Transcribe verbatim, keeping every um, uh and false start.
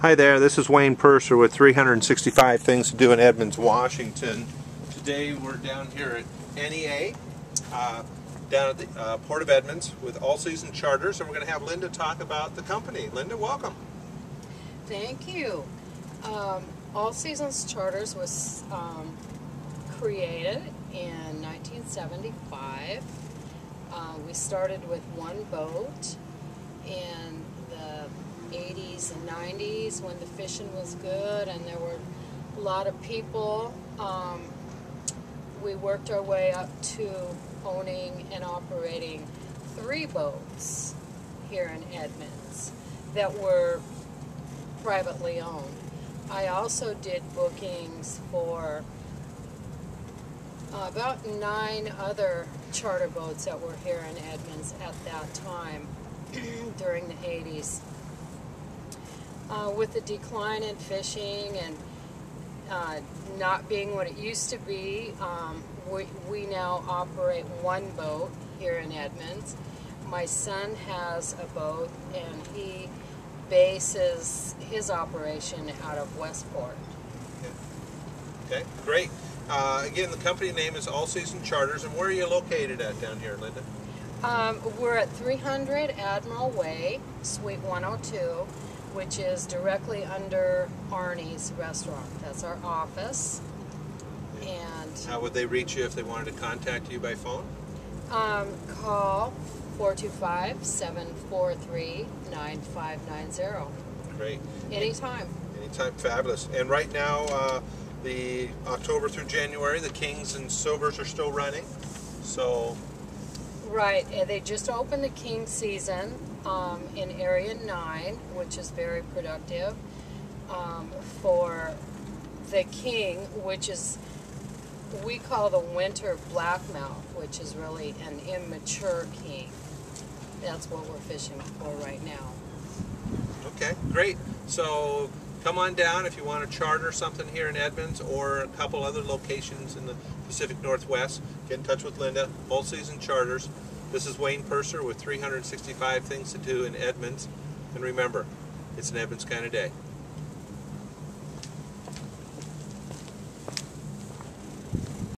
Hi there, this is Wayne Purser with three hundred sixty-five Things to Do in Edmonds, Washington. Today we're down here at N E A, uh, down at the uh, Port of Edmonds with All Season Charters, and we're going to have Linda talk about the company. Linda, welcome. Thank you. Um, All Seasons Charters was um, created in nineteen seventy-five. Uh, we started with one boat in the eighties and nineties when the fishing was good and there were a lot of people. Um, we worked our way up to owning and operating three boats here in Edmonds that were privately owned. I also did bookings for about nine other charter boats that were here in Edmonds at that time during the eighties. Uh, with the decline in fishing and uh, not being what it used to be, um, we, we now operate one boat here in Edmonds. My son has a boat and he bases his operation out of Westport. Okay, okay, great. Uh, again, the company name is All Season Charters, and where are you located at down here, Linda? Um, we're at three hundred Admiral Way, Suite one oh two. Which is directly under Arnie's restaurant. That's our office. And how would they reach you if they wanted to contact you by phone? Um, call four two five, seven four three, nine five nine zero. Great. Anytime. Anytime, fabulous. And right now, uh, the October through January, the Kings and Silvers are still running. So. Right, and they just opened the King season. Um, in Area nine, which is very productive um, for the king, which is, we call the winter blackmouth, which is really an immature king. That's what we're fishing for right now. Okay, great. So come on down if you want to charter something here in Edmonds or a couple other locations in the Pacific Northwest. Get in touch with Linda, All Season Charters. This is Wayne Purser with three hundred sixty-five Things to Do in Edmonds. And remember, it's an Edmonds kind of day.